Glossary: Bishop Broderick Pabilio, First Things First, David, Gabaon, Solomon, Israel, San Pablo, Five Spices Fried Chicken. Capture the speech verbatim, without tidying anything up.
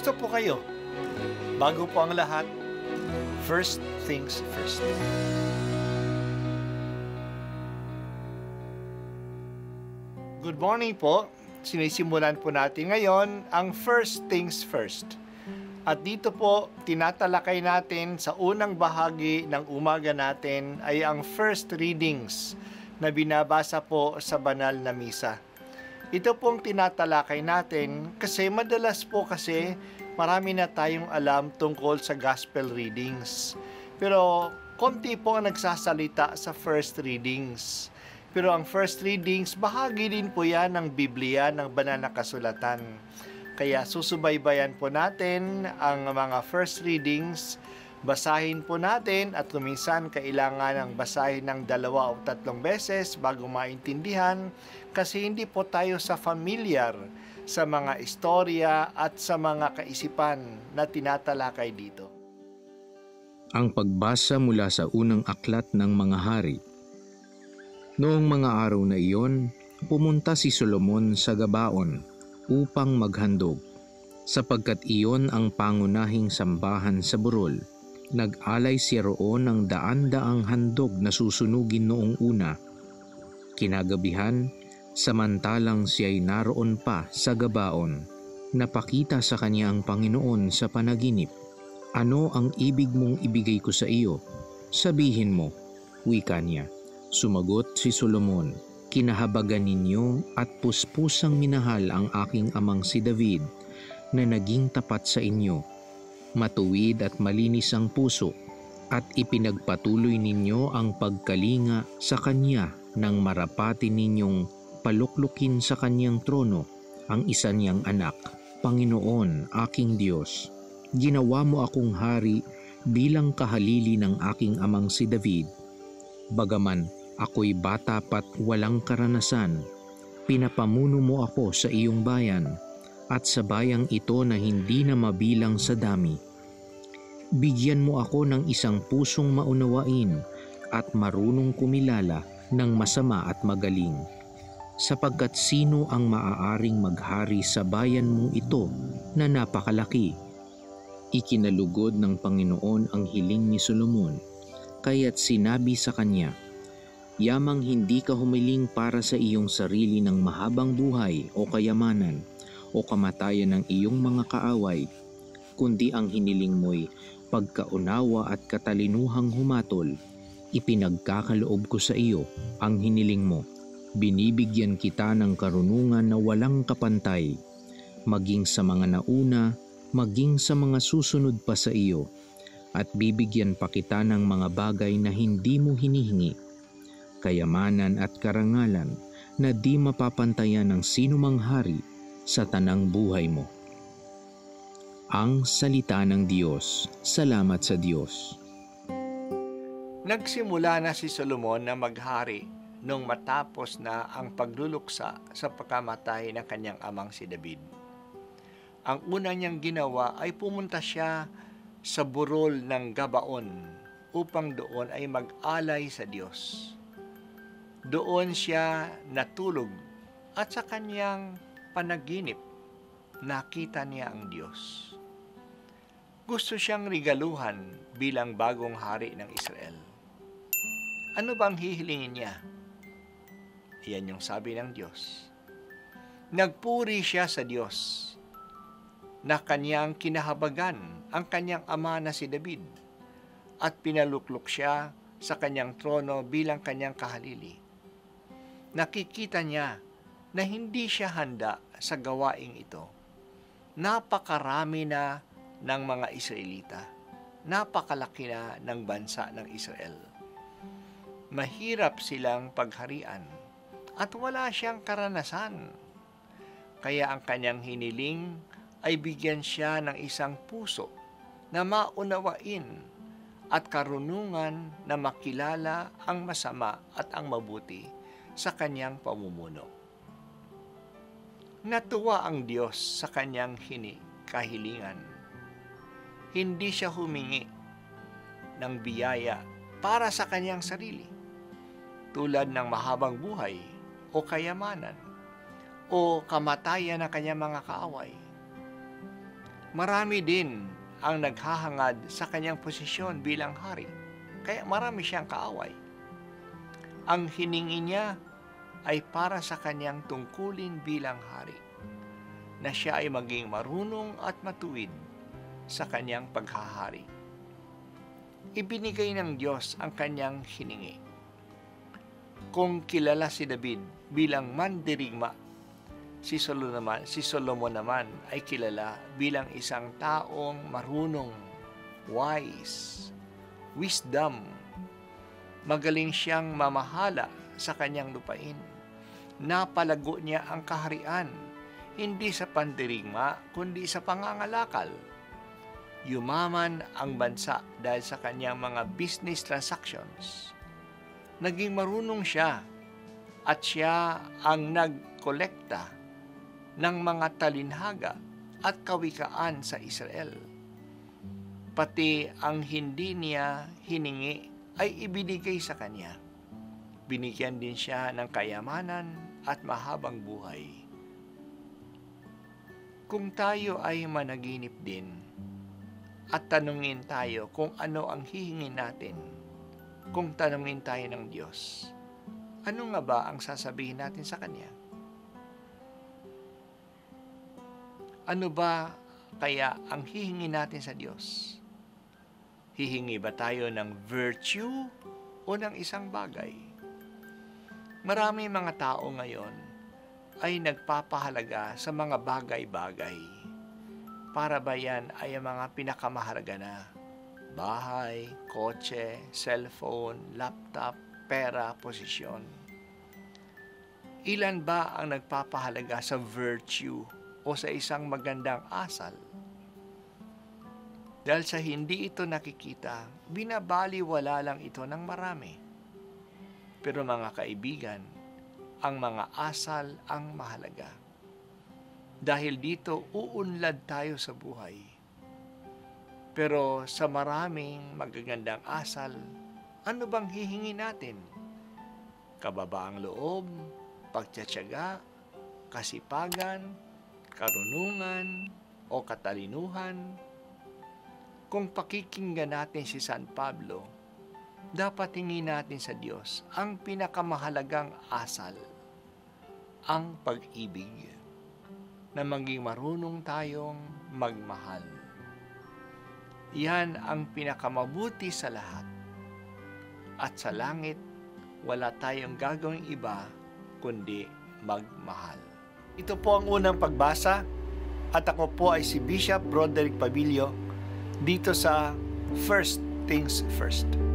Kumusta po kayo? Bago po ang lahat, first things first. Good morning po. Sinisimulan po natin ngayon ang first things first. At dito po, tinatalakay natin sa unang bahagi ng umaga natin ay ang first readings na binabasa po sa banal na misa. Ito pong tinatalakay natin kasi madalas po kasi marami na tayong alam tungkol sa gospel readings. Pero konti po ang nagsasalita sa first readings. Pero ang first readings, bahagi din po yan ng Biblia ng banal na kasulatan. Kaya susubaybayan po natin ang mga first readings. Basahin po natin at minsan kailangan ng basahin ng dalawa o tatlong beses bago maintindihan kasi hindi po tayo sa familiar sa mga istorya at sa mga kaisipan na tinatalakay dito. Ang pagbasa mula sa unang aklat ng mga hari. Noong mga araw na iyon, pumunta si Solomon sa Gabaon upang maghandog, sapagkat iyon ang pangunahing sambahan sa burol. Nag-alay siya roon ng daan-daang handog na susunugin noong una. Kinagabihan, samantalang siya'y naroon pa sa Gabaon, napakita sa kanya ang Panginoon sa panaginip. Ano ang ibig mong ibigay ko sa iyo? Sabihin mo, wika niya. Sumagot si Solomon, kinahabagan ninyo at puspusang minahal ang aking amang si David na naging tapat sa inyo. Matuwid at malinis ang puso at ipinagpatuloy ninyo ang pagkalinga sa kanya nang marapati ninyong paluklukin sa kanyang trono ang isa niyang anak. Panginoon, aking Diyos, ginawa mo akong hari bilang kahalili ng aking amang si David. Bagaman ako'y bata pat walang karanasan, pinapamuno mo ako sa iyong bayan at sa bayang ito na hindi na mabilang sa dami. Bigyan mo ako ng isang pusong maunawain at marunong kumilala ng masama at magaling, sapagkat sino ang maaaring maghari sa bayan mong ito na napakalaki? Ikinalugod ng Panginoon ang hiling ni Solomon, kaya't sinabi sa kanya, yamang hindi ka humiling para sa iyong sarili ng mahabang buhay o kayamanan, o kamatayan ng iyong mga kaaway, kundi ang hiniling mo'y pagkaunawa at katalinuhang humatol. Ipinagkakaloob ko sa iyo ang hiniling mo. Binibigyan kita ng karunungan na walang kapantay, maging sa mga nauna, maging sa mga susunod pa sa iyo, at bibigyan pa kita ng mga bagay na hindi mo hinihingi, kayamanan at karangalan na di mapapantayan ng sinumang hari sa tanang buhay mo. Ang Salita ng Diyos. Salamat sa Diyos. Nagsimula na si Solomon na maghari nung matapos na ang pagluluksa sa pagkamatay ng kanyang amang si David. Ang una niyang ginawa ay pumunta siya sa burol ng Gabaon upang doon ay mag-alay sa Diyos. Doon siya natulog at sa kanyang panaginip, nakita niya ang Diyos. Gusto siyang regaluhan bilang bagong hari ng Israel. Ano bang hihilingin niya? Iyan yung sabi ng Diyos. Nagpuri siya sa Diyos na kanyang kinahabagan ang kanyang ama na si David at pinaluklok siya sa kanyang trono bilang kanyang kahalili. Nakikita niya na hindi siya handa sa gawaing ito. Napakarami na ng mga Israelita. Napakalaki na ng bansa ng Israel. Mahirap silang pagharian at wala siyang karanasan. Kaya ang kanyang hiniling ay bigyan siya ng isang puso na maunawain at karunungan na makilala ang masama at ang mabuti sa kanyang pamumuno. Natuwa ang Diyos sa kanyang kahilingan. Hindi siya humingi ng biyaya para sa kanyang sarili, tulad ng mahabang buhay o kayamanan o kamatayan ng kanyang mga kaaway. marami din ang naghahangad sa kanyang posisyon bilang hari. Kaya marami siyang kaaway. Ang hiningi niya ay para sa kanyang tungkulin bilang hari, na siya ay maging marunong at matuwid sa kanyang paghahari. Ibinigay ng Diyos ang kanyang hiningi. Kung kilala si David bilang mandirigma, Si Solomon, naman, si Solomon naman ay kilala bilang isang taong marunong, wise, wisdom. Magaling siyang mamahala sa kanyang lupain. Napalago niya ang kaharian, hindi sa pandirigma, kundi sa pangangalakal. Yumaman ang bansa dahil sa kanyang mga business transactions. Naging marunong siya at siya ang nagkolekta ng mga talinhaga at kawikaan sa Israel. Pati ang hindi niya hiningi ay ibinigay sa kanya. Binigyan din siya ng kayamanan at mahabang buhay. Kung tayo ay managinip din at tanungin tayo kung ano ang hihingi natin, kung tanungin tayo ng Diyos, ano nga ba ang sasabihin natin sa Kanya? Ano ba kaya ang hihingi natin sa Diyos? Hihingi ba tayo ng virtue o ng isang bagay? Marami mga tao ngayon ay nagpapahalaga sa mga bagay-bagay. Para ba yan ay ang mga pinakamahalaga na? Bahay, kotse, cellphone, laptop, pera, posisyon. Ilan ba ang nagpapahalaga sa virtue o sa isang magandang asal? Dahil sa hindi ito nakikita, binabaliwala lang ito ng marami. Pero mga kaibigan, ang mga asal ang mahalaga. Dahil dito, uunlad tayo sa buhay. Pero sa maraming magagandang asal, ano bang hihingi natin? Kababaang loob, pagtsatsaga, kasipagan, karunungan o katalinuhan. Kung pakikinggan natin si San Pablo, dapat tingin natin sa Diyos ang pinakamahalagang asal, ang pag-ibig, na maging marunong tayong magmahal. Yan ang pinakamabuti sa lahat. At sa langit, wala tayong gagawing iba kundi magmahal. Ito po ang unang pagbasa at ako po ay si Bishop Broderick Pabilio dito sa First Things First.